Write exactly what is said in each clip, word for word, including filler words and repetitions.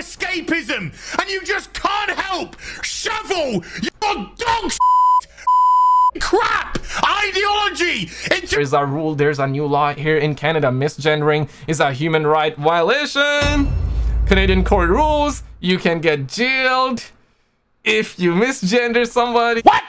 escapism, and you just can't help shovel your dog crap ideology into— There's a rule, there's a new law here in Canada. Misgendering is a human right violation. Canadian court rules, you can get jailed if you misgender somebody. What?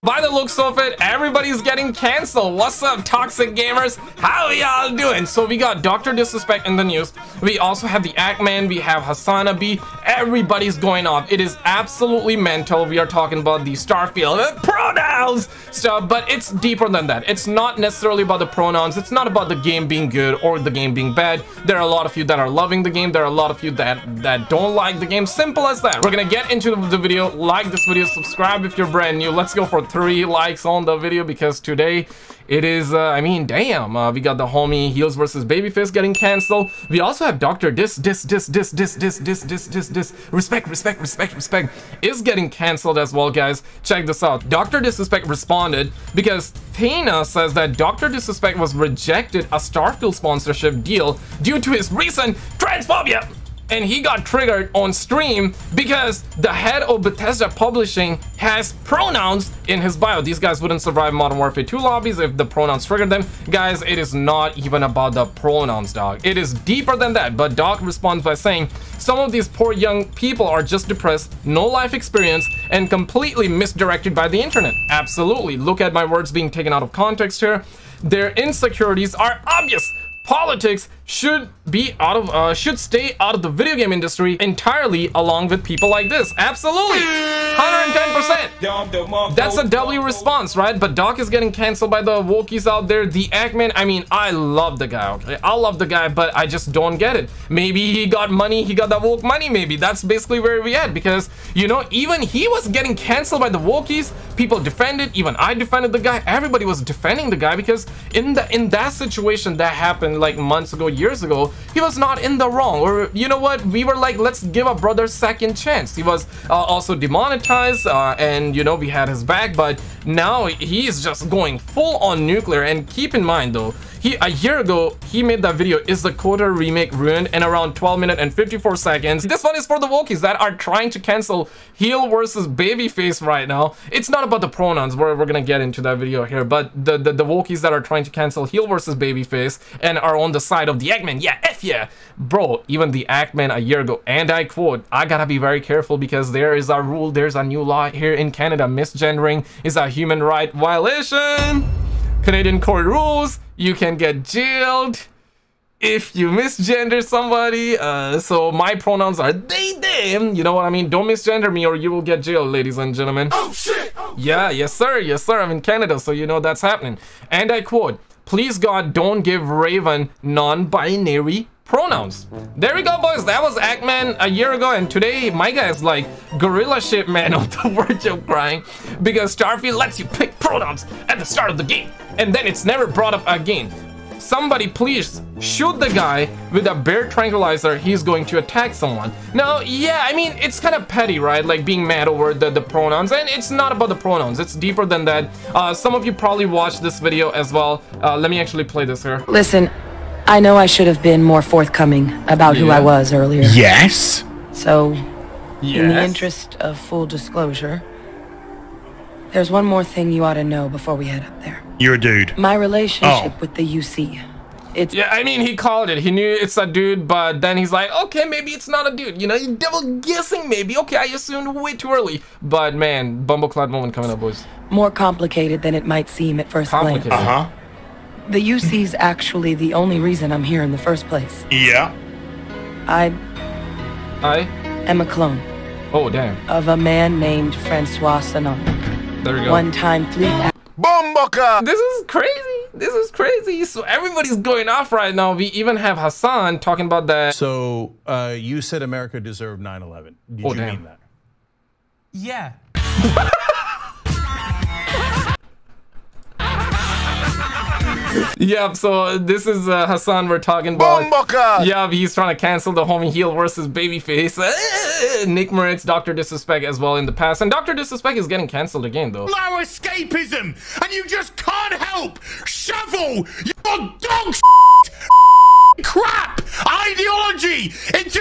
By the looks of it, everybody's getting cancelled. What's up, toxic gamers? How y'all doing? So we got Doctor Disrespect in the news. We also have the Act Man. We have Hasanabi. Everybody's going off. It is absolutely mental. We are talking about the Starfield uh, pronouns stuff, but it's deeper than that. It's not necessarily about the pronouns. It's not about the game being good or the game being bad. There are a lot of you that are loving the game. There are a lot of you that that don't like the game. Simple as that. We're gonna get into the video. Like this video. Subscribe if you're brand new. Let's go for three likes on the video, because today it is uh, I mean, damn, uh, we got the homie Heels versus Babyface getting cancelled. We also have Doctor Dis Dis Dis Dis Dis Dis Dis Dis Dis Dis Respect Respect Respect Respect is getting cancelled as well, guys. Check this out. Doctor Disrespect responded because Tina says that Doctor Disrespect was rejected a Starfield sponsorship deal due to his recent transphobia, and he got triggered on stream because the head of Bethesda Publishing has pronouns in his bio. These guys wouldn't survive Modern Warfare two lobbies if the pronouns triggered them. Guys, it is not even about the pronouns, dog. It is deeper than that. But Doc responds by saying, some of these poor young people are just depressed, no life experience, and completely misdirected by the internet. Absolutely. Look at my words being taken out of context here. Their insecurities are obvious. Politics should be out of uh, should stay out of the video game industry entirely, along with people like this. Absolutely, one hundred ten percent. That's a W response, right? But Doc is getting canceled by the wokies out there. The Ackman, I mean, I love the guy. Okay, I love the guy, but I just don't get it. Maybe he got money. He got that woke money. Maybe that's basically where we at. Because you know, even he was getting canceled by the wokies. People defended. Even I defended the guy. Everybody was defending the guy because in the in that situation that happened like months ago, years ago, he was not in the wrong. Or you know what, we were like, let's give a brother second chance. He was uh, also demonetized, uh, and you know, we had his back. But now he is just going full on nuclear. And keep in mind though, he a year ago he made that video, is the Kotor remake ruined, and around twelve minutes and fifty-four seconds. This one is for the wokies that are trying to cancel Heel versus Babyface right now. It's not about the pronouns. We're, we're gonna get into that video here, but the, the the wokies that are trying to cancel Heel versus Babyface and are on the side of the Eggman. Yeah, F yeah, bro. Even the Ackman a year ago, and I quote, I gotta be very careful because there is a rule, there's a new law here in Canada. Misgendering is a human right violation. Canadian court rules, you can get jailed if you misgender somebody. Uh, so my pronouns are they, them. You know what I mean? Don't misgender me or you will get jailed, ladies and gentlemen. Oh shit! Oh, yeah, yes sir, yes sir. I'm in Canada, so you know that's happening. And I quote, please God, don't give Raven non-binary pronouns. There we go, boys. That was Act Man a year ago, and today my guy is like gorilla shit man on the verge of crying because Starfield lets you pick pronouns at the start of the game, and then it's never brought up again. Somebody please shoot the guy with a bear tranquilizer. He's going to attack someone. Now, yeah, I mean, it's kind of petty, right? Like being mad over the, the pronouns. And it's not about the pronouns. It's deeper than that. Uh, some of you probably watched this video as well. Uh, let me actually play this here. Listen, I know I should have been more forthcoming about yeah. who I was earlier. Yes. So, yes. in the interest of full disclosure, there's one more thing you ought to know before we head up there. You're a dude. My relationship oh. with the U C. It's yeah, I mean, he called it. He knew it's a dude, but then he's like, okay, maybe it's not a dude. You know, you're double guessing maybe. Okay, I assumed way too early. But man, bumbleclad moment coming up, boys. More complicated than it might seem at first glance. Uh-huh. The U C's actually the only reason I'm here in the first place. Yeah. I... I? am a clone. Oh, damn. Of a man named Francois Senon. There we go. One time, three... Bombaka! This is crazy. This is crazy. So everybody's going off right now. We even have Hassan talking about that. So uh, you said America deserved nine eleven. Did oh, you damn. mean that? Yeah. Yep, so this is uh, Hassan we're talking about. Bombaka! Yep, he's trying to cancel the homie Heel versus Babyface. Nick Mertz, Doctor Disrespect as well in the past. And Doctor Disrespect is getting cancelled again, though. Low escapism! And you just can't help shovel your dog crap ideology into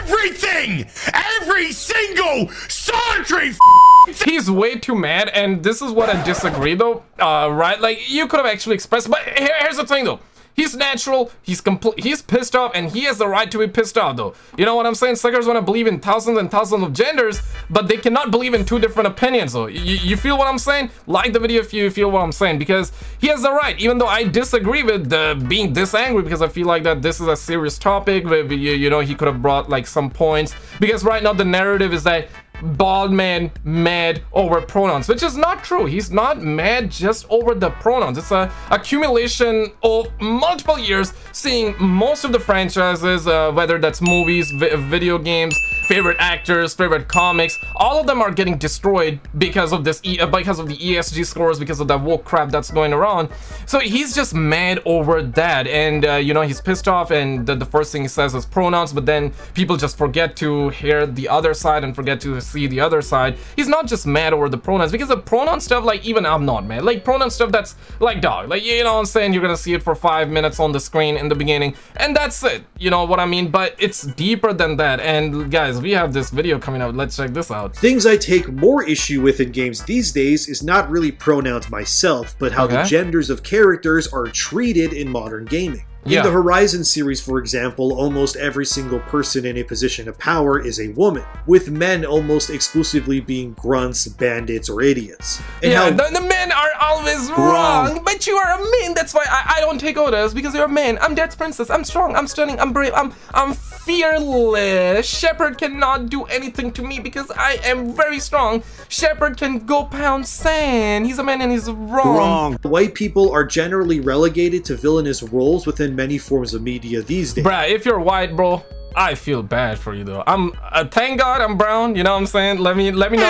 everything, every single solitary thing. He's way too mad, and this is what I disagree though, uh, right? Like, you could have actually expressed, but here, here's the thing though. He's natural, he's complete, he's pissed off, and he has the right to be pissed off though. You know what I'm saying? Suckers want to believe in thousands and thousands of genders, but they cannot believe in two different opinions though. You, you feel what I'm saying? Like the video if you feel what I'm saying, because he has the right, even though I disagree with uh, being this angry, because I feel like that this is a serious topic where, you, you know, he could have brought like some points, because right now the narrative is that bald man mad over pronouns, which is not true. He's not mad just over the pronouns. It's a accumulation of multiple years seeing most of the franchises, uh, whether that's movies, vi video games, favorite actors, favorite comics, all of them are getting destroyed because of this e because of the E S G scores, because of that woke crap that's going around. So he's just mad over that, and uh, you know, he's pissed off, and the, the first thing he says is pronouns, but then people just forget to hear the other side and forget to see the other side. He's not just mad over the pronouns, because the pronoun stuff, like, even I'm not mad, like pronoun stuff, that's like, dog, like, you know what I'm saying, you're gonna see it for five minutes on the screen in the beginning and that's it, you know what I mean? But it's deeper than that, and guys, we have this video coming out, let's check this out. Things I take more issue with in games these days is not really pronouns myself, but how okay. the genders of characters are treated in modern gaming. In yeah. the Horizon series, for example, almost every single person in a position of power is a woman, with men almost exclusively being grunts, bandits, or idiots. And yeah, the, the men are always wrong. wrong, but you are a man. That's why I, I don't take orders, because you're a man. I'm Death's Princess. I'm strong. I'm stunning. I'm brave. I'm, I'm fearless. Shepard cannot do anything to me because I am very strong. Shepard can go pound sand. He's a man and he's wrong. wrong. White people are generally relegated to villainous roles within many forms of media these days. Bruh, if you're white, bro, I feel bad for you though. I'm uh, thank God I'm brown, you know what I'm saying? Let me let me know.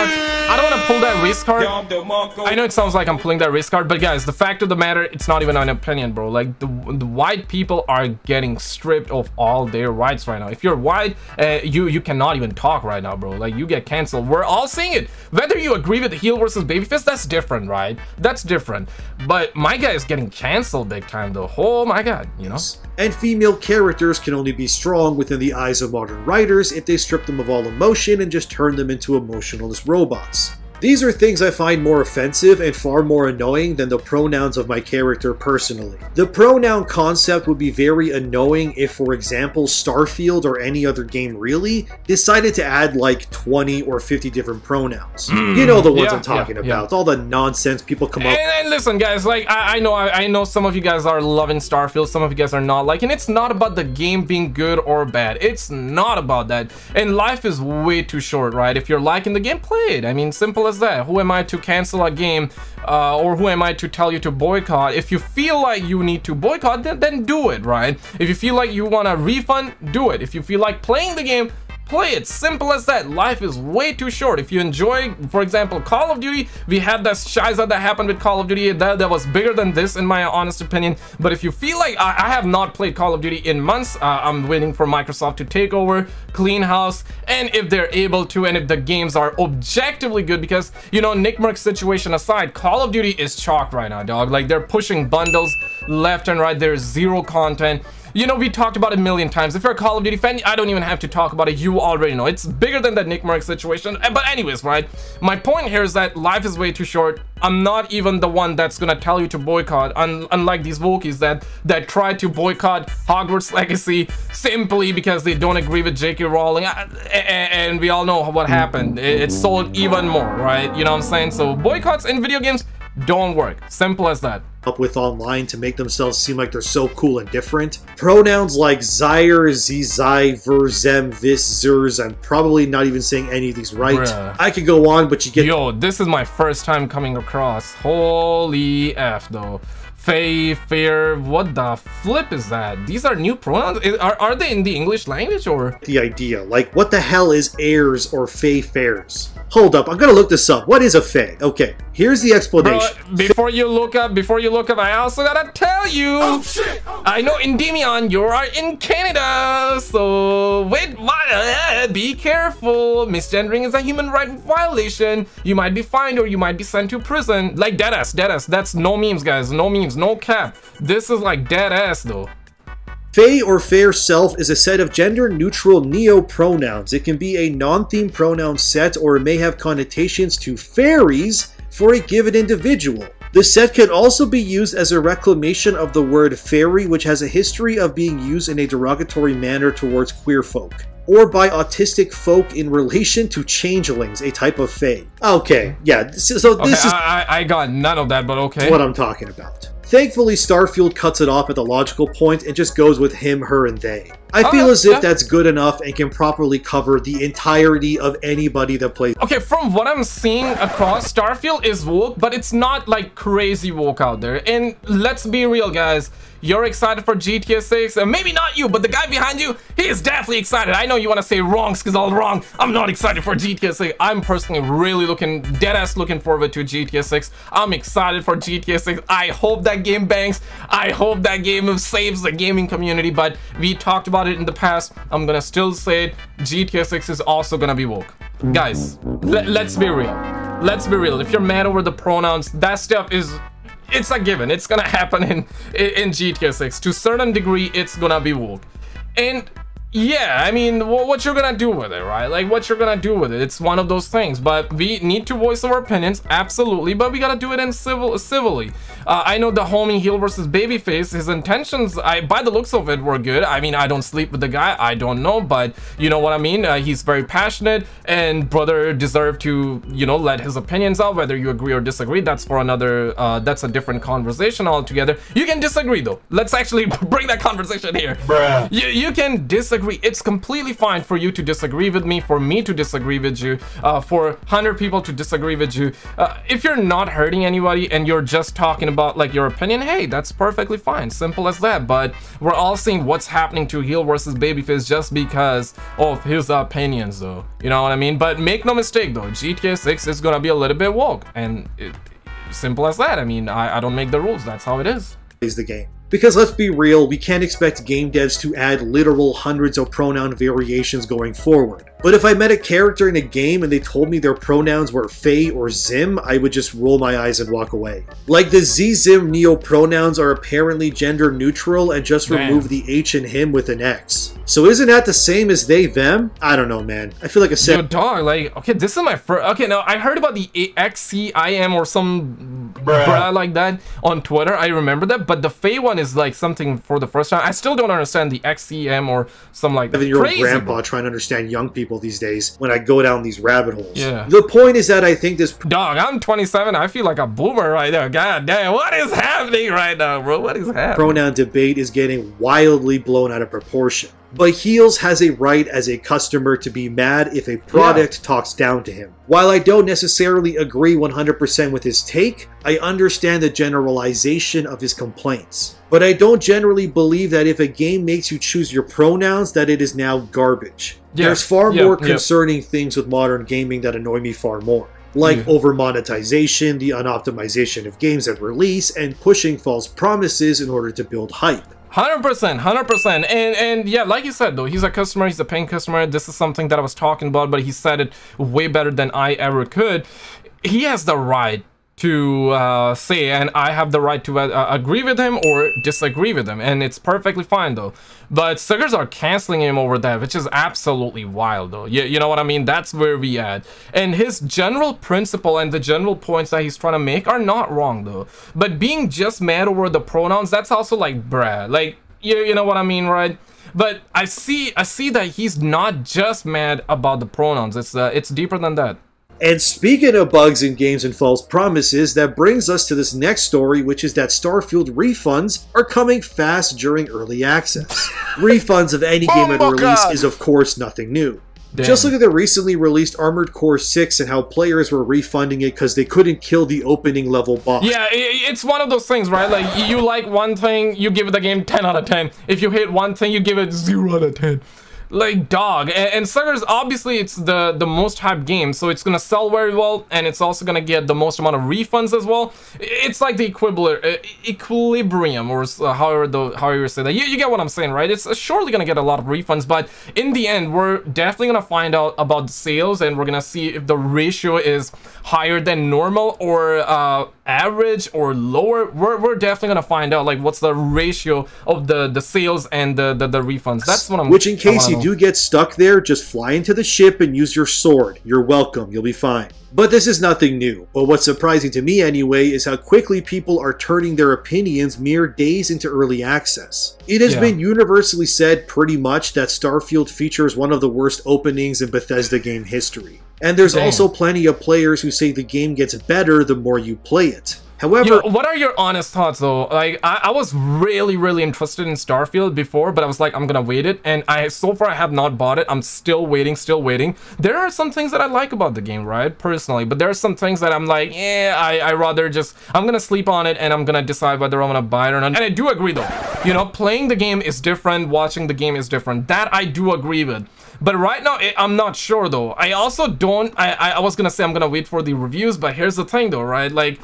I don't want to pull that race card. I know it sounds like I'm pulling that race card, but guys, the fact of the matter, it's not even an opinion, bro. Like, the, the white people are getting stripped of all their rights right now. If you're white, uh, you you cannot even talk right now, bro. Like, you get canceled. We're all seeing it. Whether you agree with Heel versus Babyface, that's different, right? That's different. But my guy is getting canceled big time though. Oh my God, you know? And female characters can only be strong within the eyes of modern writers if they strip them of all emotion and just turn them into emotionless robots. These are things I find more offensive and far more annoying than the pronouns of my character personally. The pronoun concept would be very annoying if, for example, Starfield or any other game really decided to add like twenty or fifty different pronouns. Mm, you know the ones yeah, I'm talking yeah, about. Yeah. All the nonsense people come and, up with. And listen guys, like I, I know I, I know some of you guys are loving Starfield, some of you guys are not, like, and it's not about the game being good or bad. It's not about that. And life is way too short, right? If you're liking the game, play it. I mean, simple as that. Who am I to cancel a game, uh, or who am I to tell you to boycott? If you feel like you need to boycott, then, then do it, right? If you feel like you want a refund, do it. If you feel like playing the game, play it. Simple as that. Life is way too short. If you enjoy, for example, Call of Duty, we had that shiza that happened with Call of Duty that, that was bigger than this in my honest opinion. But if you feel like I, I have not played Call of Duty in months, uh, I'm waiting for Microsoft to take over, clean house, and if they're able to, and if the games are objectively good, because, you know, Nick Mertz situation aside, Call of Duty is chalked right now, dog. Like, they're pushing bundles left and right. There's zero content. You know, we talked about it a million times. If you're a Call of Duty fan, I don't even have to talk about it. You already know. It's bigger than that Nick Mertz situation. But anyways, right? My point here is that life is way too short. I'm not even the one that's gonna tell you to boycott, un unlike these Wookiees that, that try to boycott Hogwarts Legacy simply because they don't agree with J K Rowling. And we all know what happened. It sold even more, right? You know what I'm saying? So boycotts in video games don't work. Simple as that. Up with online to make themselves seem like they're so cool and different. Pronouns like Zyre, Zizai, Ver, Zem, Vis, Zers. I'm probably not even saying any of these right. Bruh. I could go on, but you get. Yo, this is my first time coming across. Holy F though. Fae, fair, what the flip is that? These are new pronouns? Are, are they in the English language or? The idea, like, what the hell is heirs or fae fairs? Hold up, I'm gonna look this up. What is a fae? Okay, here's the explanation. Bro, before you look up, before you look up, I also gotta tell you. Oh, shit. Oh, I know, Endymion, you are in Canada, so wait, what? Uh, be careful. Misgendering is a human right violation. You might be fined or you might be sent to prison. Like, dead ass, dead ass. That's no memes, guys, no memes. No cap. This is like dead ass though. Fae or fair self is a set of gender-neutral neo-pronouns. It can be a non-themed pronoun set or may have connotations to fairies for a given individual. This set can also be used as a reclamation of the word fairy, which has a history of being used in a derogatory manner towards queer folk, or by autistic folk in relation to changelings, a type of fae. Okay, yeah, so, so okay, this is... I, I got none of that, but okay. What I'm talking about. Thankfully, Starfield cuts it off at the logical point and just goes with him, her, and they. I oh, feel as yeah. if that's good enough and can properly cover the entirety of anybody that plays. Okay, from what I'm seeing across, Starfield is woke, but it's not like crazy woke out there. And let's be real, guys. You're excited for G T A six? Uh, maybe not you, but the guy behind you, he is definitely excited. I know you want to say wrongs because all wrong. I'm not excited for G T A six. I'm personally really looking, dead-ass looking forward to G T A six. I'm excited for G T A six. I hope that game bangs. I hope that game saves the gaming community, but we talked about it in the past. I'm gonna still say it. G T A six is also gonna be woke. Guys, le- let's be real. Let's be real. If you're mad over the pronouns, that stuff is... it's a given. It's gonna happen in in G T A six to a certain degree. It's gonna be woke, and yeah, I mean, what you're gonna do with it, right? Like, what you're gonna do with it? It's one of those things. But we need to voice our opinions, absolutely. But we gotta do it in civil, civilly. Uh, I know the homie Heel versus Babyface. His intentions, I by the looks of it, were good. I mean, I don't sleep with the guy. I don't know, but you know what I mean. Uh, he's very passionate, and brother deserved to, you know, let his opinions out. Whether you agree or disagree, that's for another. Uh, that's a different conversation altogether. You can disagree though. Let's actually bring that conversation here. Bruh. You you can disagree. It's completely fine for you to disagree with me, for me to disagree with you, uh, for one hundred people to disagree with you. Uh, if you're not hurting anybody and you're just talking about like your opinion, hey, that's perfectly fine, simple as that. But we're all seeing what's happening to Heel versus Babyface just because of his opinions, though. You know what I mean? But make no mistake, though, G T A six is gonna be a little bit woke, and it, simple as that. I mean, I, I don't make the rules. That's how it is. Is the game. Because let's be real, we can't expect game devs to add literal hundreds of pronoun variations going forward. But if I met a character in a game and they told me their pronouns were Fae or Zim, I would just roll my eyes and walk away. Like, the Z-Zim neo-pronouns are apparently gender-neutral and just Damn. remove the H and him with an X. So isn't that the same as they-them? I don't know, man. I feel like a set- Yo, dog, like, okay, this is my first- Okay, now, I heard about the A X C I M or some bruh. bruh like that on Twitter. I remember that, but the Fae one is like something for the first time. I still don't understand the X C M or something like that. Your grandpa trying to understand young people these days when I go down these rabbit holes. Yeah. The point is that I think this... Dog, I'm twenty-seven. I feel like a boomer right now. God damn, what is happening right now, bro? What is happening? Pronoun debate is getting wildly blown out of proportion. But Heels has a right as a customer to be mad if a product yeah. talks down to him. While I don't necessarily agree one hundred percent with his take, I understand the generalization of his complaints. But I don't generally believe that if a game makes you choose your pronouns, that it is now garbage. Yeah. There's far yeah. more concerning yeah. things with modern gaming that annoy me far more. Like mm-hmm. over-monetization, the unoptimization of games at release, and pushing false promises in order to build hype. one hundred percent, one hundred percent. And and yeah, like you said, though, he's a customer, he's a paying customer. This is something that I was talking about, but he said it way better than I ever could. He has the right to uh, say, and I have the right to uh, agree with him or disagree with him, and it's perfectly fine, though. But suckers are canceling him over that, which is absolutely wild, though. You, you know what I mean? That's where we at. And his general principle and the general points that he's trying to make are not wrong, though. But being just mad over the pronouns, that's also like, bruh. Like, you, you know what I mean, right? But I see, I see that he's not just mad about the pronouns. It's uh, it's deeper than that. And speaking of bugs in games and false promises, that brings us to this next story, which is that Starfield refunds are coming fast during early access. Refunds of any game at release is of course nothing new. Damn. Just look at the recently released Armored Core six and how players were refunding it because they couldn't kill the opening level boss. Yeah, it's one of those things, right? Like, you like one thing, you give the game ten out of ten. If you hate one thing, you give it zero out of ten. Like, dog, and, and suckers, obviously it's the the most hyped game, so it's gonna sell very well, and it's also gonna get the most amount of refunds as well. It's like the equivalent uh, equilibrium, or uh, however the however you say that. You, you get what I'm saying, right? It's uh, surely gonna get a lot of refunds, but in the end, we're definitely gonna find out about the sales, and we're gonna see if the ratio is higher than normal or uh, average or lower? We're, we're definitely gonna find out, like, what's the ratio of the the sales and the the, the refunds. That's what I'm. Which, in case you do get stuck there, just fly into the ship and use your sword. You're welcome. You'll be fine. But this is nothing new. But what's surprising to me anyway is how quickly people are turning their opinions mere days into early access. It has yeah. been universally said pretty much that Starfield features one of the worst openings in Bethesda game history. And there's Dang. also plenty of players who say the game gets better the more you play it. However, Yo, what are your honest thoughts though? Like, I, I was really, really interested in Starfield before, but I was like, I'm gonna wait it, and I so far I have not bought it. I'm still waiting, still waiting. There are some things that I like about the game, right, personally, but there are some things that I'm like, yeah, I, I rather just, I'm gonna sleep on it, and I'm gonna decide whether I'm gonna buy it or not. And I do agree though, you know, playing the game is different, watching the game is different. That I do agree with. But right now, it, I'm not sure though. I also don't, I, I, I was gonna say I'm gonna wait for the reviews, but here's the thing though, right, like,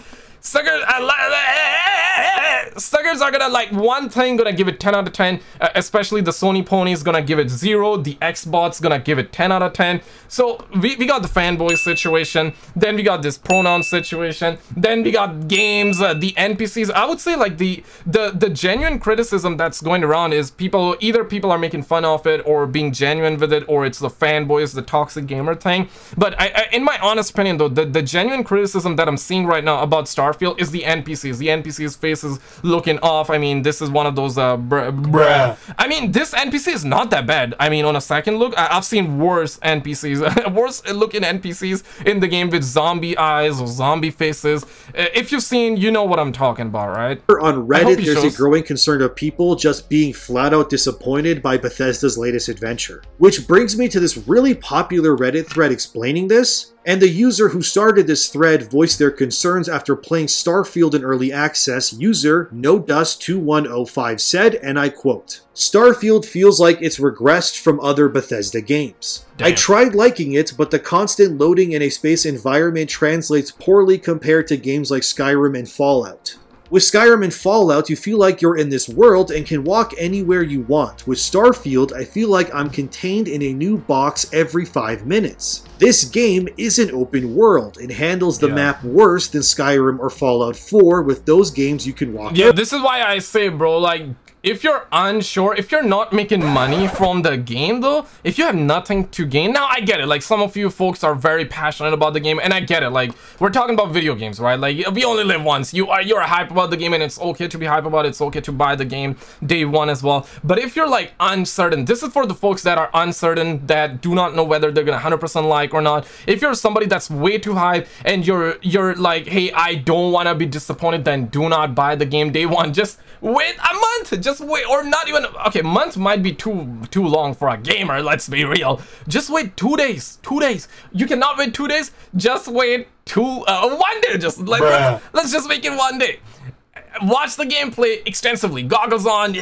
Suckers, I li suckers are gonna like one thing, gonna give it ten out of ten. Uh, especially the Sony ponies gonna give it zero. The Xbox gonna give it ten out of ten. So we, we got the fanboy situation. Then we got this pronoun situation. Then we got games, uh, the N P Cs. I would say like the the the genuine criticism that's going around is people either people are making fun of it or being genuine with it, or it's the fanboys, the toxic gamer thing. But I, I in my honest opinion though, the the genuine criticism that I'm seeing right now about Starfield is the N P Cs. The N P Cs' faces looking off. I mean, this is one of those uh br bruh. I mean, this N P C is not that bad. I mean, on a second look, I I've seen worse N P Cs, worse looking N P Cs in the game with zombie eyes or zombie faces. If you've seen, you know what I'm talking about, right? On Reddit, there's shows. a growing concern of people just being flat out disappointed by Bethesda's latest adventure. Which brings me to this really popular Reddit thread explaining this. And the user who started this thread voiced their concerns after playing Starfield in early access. User No Dust two one oh five said, and I quote, "Starfield feels like it's regressed from other Bethesda games. Damn. I tried liking it, but the constant loading in a space environment translates poorly compared to games like Skyrim and Fallout. With Skyrim and Fallout, you feel like you're in this world and can walk anywhere you want. With Starfield, I feel like I'm contained in a new box every five minutes. This game is an open world. It handles the yeah. map worse than Skyrim or Fallout four. With those games, you can walk. Yeah, up. This is why I say, bro, like, if you're unsure, if you're not making money from the game though, if you have nothing to gain, now I get it, like some of you folks are very passionate about the game, and I get it, like we're talking about video games, right? Like we only live once. You are, you're hype about the game, and it's okay to be hype about it. It's okay to buy the game day one as well. But if you're like uncertain, this is for the folks that are uncertain, that do not know whether they're gonna one hundred percent like or not. If you're somebody that's way too hype and you're you're like, hey, I don't want to be disappointed, then do not buy the game day one. Just wait a month, just wait, or not even, okay, month might be too too long for a gamer, let's be real. Just wait two days. Two days you cannot wait two days. Just wait two uh, one day. Just like, let's, let's just make it one day. Watch the gameplay extensively, goggles on,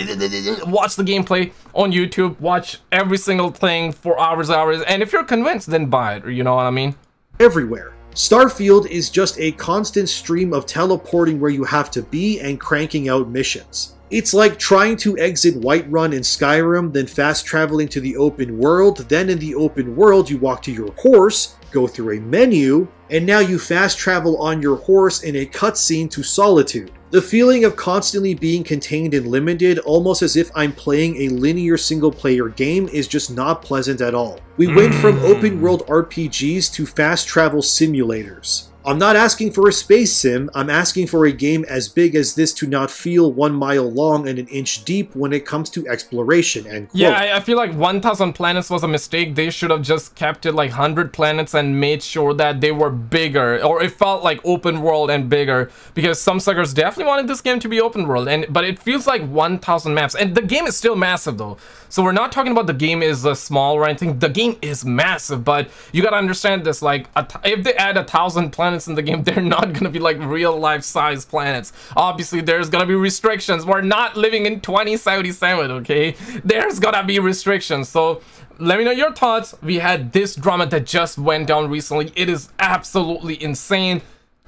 watch the gameplay on YouTube, watch every single thing for hours hours, and if you're convinced, then buy it. You know what I mean? Everywhere Starfield is just a constant stream of teleporting where you have to be and cranking out missions. It's like trying to exit Whiterun in Skyrim, then fast traveling to the open world, then in the open world you walk to your horse, go through a menu, and now you fast travel on your horse in a cutscene to Solitude. The feeling of constantly being contained and limited, almost as if I'm playing a linear single-player game, is just not pleasant at all. We went from open-world R P Gs to fast travel simulators. I'm not asking for a space sim, I'm asking for a game as big as this to not feel one mile long and an inch deep when it comes to exploration." And yeah, I, I feel like one thousand planets was a mistake. They should have just kept it like one hundred planets and made sure that they were bigger, or it felt like open world and bigger, because some suckers definitely wanted this game to be open world, and but it feels like one thousand maps, and the game is still massive though. So we're not talking about the game is uh, small or anything. The game is massive, but you gotta understand this, like a th if they add a thousand planets in the game, they're not gonna be like real life size planets. Obviously there's gonna be restrictions. We're not living in twenty seventy-seven, okay? There's gonna be restrictions. So let me know your thoughts. We had this drama that just went down recently. It is absolutely insane.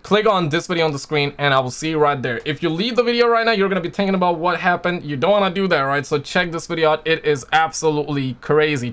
Click on this video on the screen and I will see you right there. If you leave the video right now, you're gonna be thinking about what happened. You don't want to do that, right? So check this video out. It is absolutely crazy.